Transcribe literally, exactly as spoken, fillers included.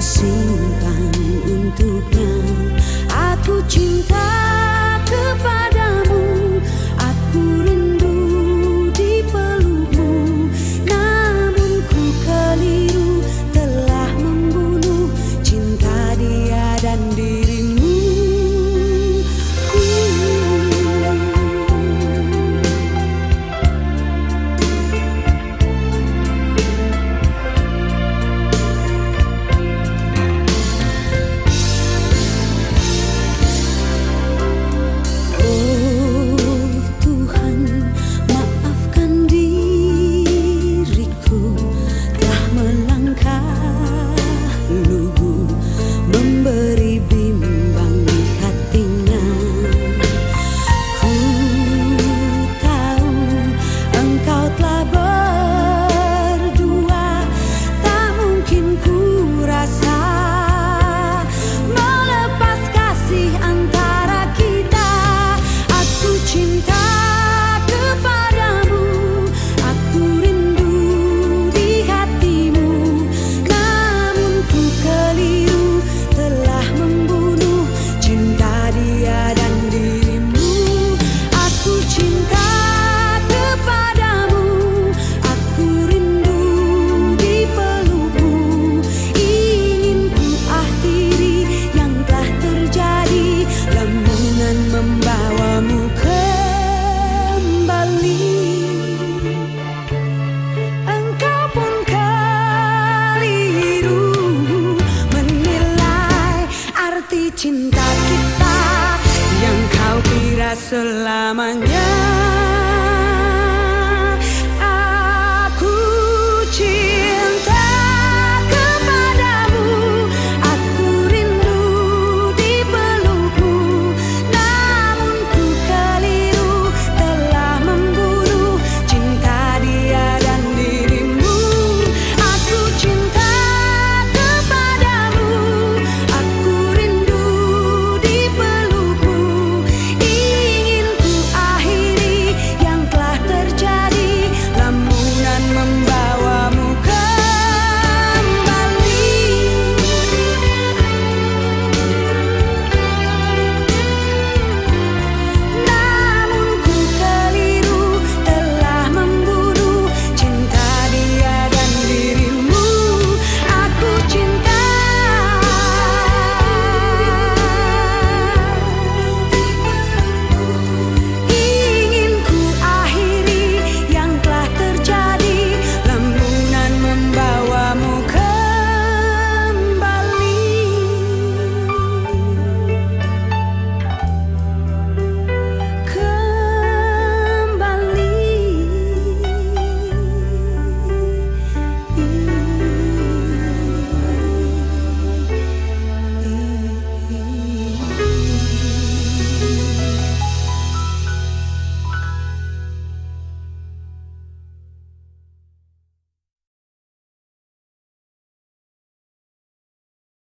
simpan untuk